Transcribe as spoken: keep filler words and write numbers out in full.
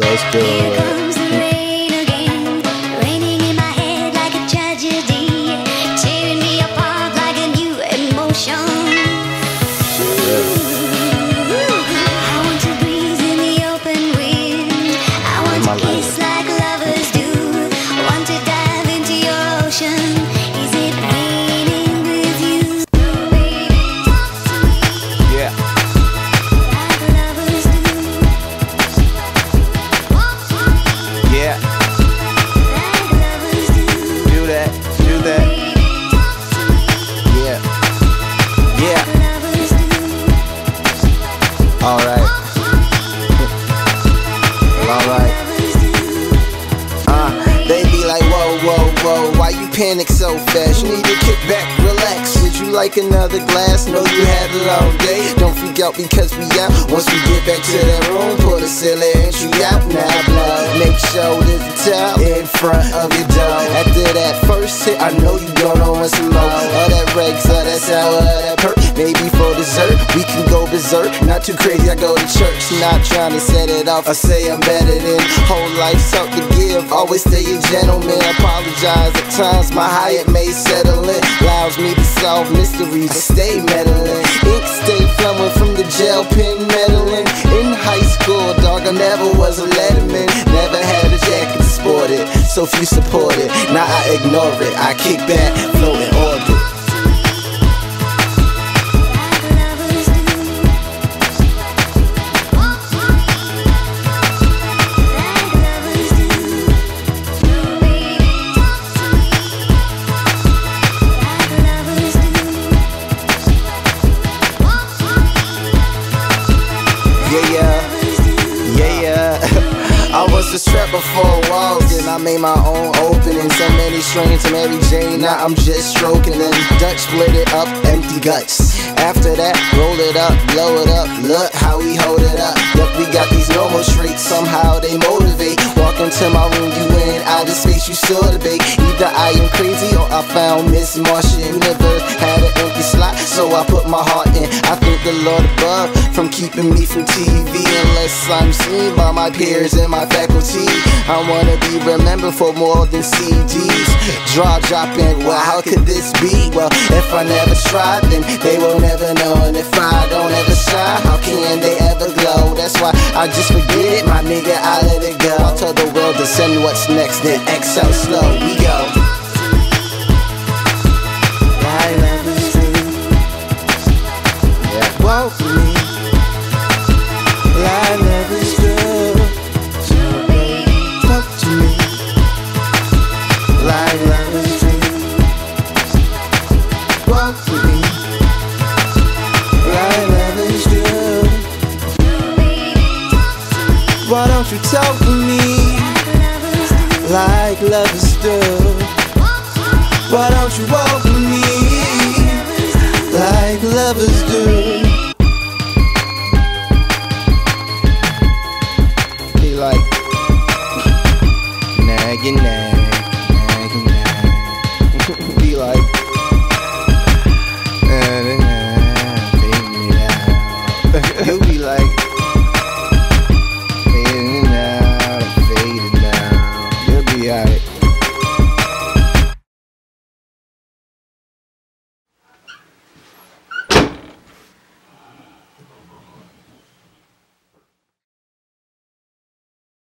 Let's go. Here comes the rain again, raining in my head like a tragedy, tearing me apart like a new emotion. Ooh, I want to breathe in the open wind. I want to kiss like lovers do. I want to dive into your ocean. Is it raining with you? Yeah. Like lovers do. Yeah. Like lovers do. Do that, do that. Yeah. Yeah. Lovers do. All right. All right. Uh, they be like, whoa, whoa, whoa, why you panic so fast? You need to kick back, relax. Would you like another glass? Know you had it all day. Don't freak out because we out. Once we get back to that room, pull the silly entry out. Now blood, make sure there's a towel in front of your door. After that first hit, I know you don't know what's low. All that regs, all that sour, all that perk. Maybe for dessert, we can go berserk. Not too crazy, I go to church. Not trying to set it off, I say I'm better than. Whole life's up to give, always stay a gentleman. Apologize at times, my high it may settle in. Allows me to solve mysteries, I stay meddling. Ink stay flowing from the gel pen meddling. In high school, dog, I never was a letterman. Never had a jacket to sport it, so few support it. Now I ignore it, I kick back, float in orbit. I was a strapper for walls, and I made my own opening. So many strains to Mary Jane, now I'm just stroking them. Dutch split it up, empty guts. After that, roll it up, blow it up. Look how we hold it up. Look, we got these normal traits, somehow they motivate. Walk into my room, you in outer space, you still debate. Either I am crazy or I found Miss Martian Universe. Had an empty slot, so I put my heart in. I thank the Lord above from keeping me from T V, unless I'm seen by my peers and my faculty. I wanna be remembered for more than C Ds. Draw dropping, well, how could this be? Well, if I never tried, then they will never know. And if I don't ever shine, how can they ever glow? That's why I just forget it, my nigga, I let it go. I tell the world to send me what's next, then X out slow, we go. Why don't you talk to me like lovers do? Why don't you walk with me like lovers do?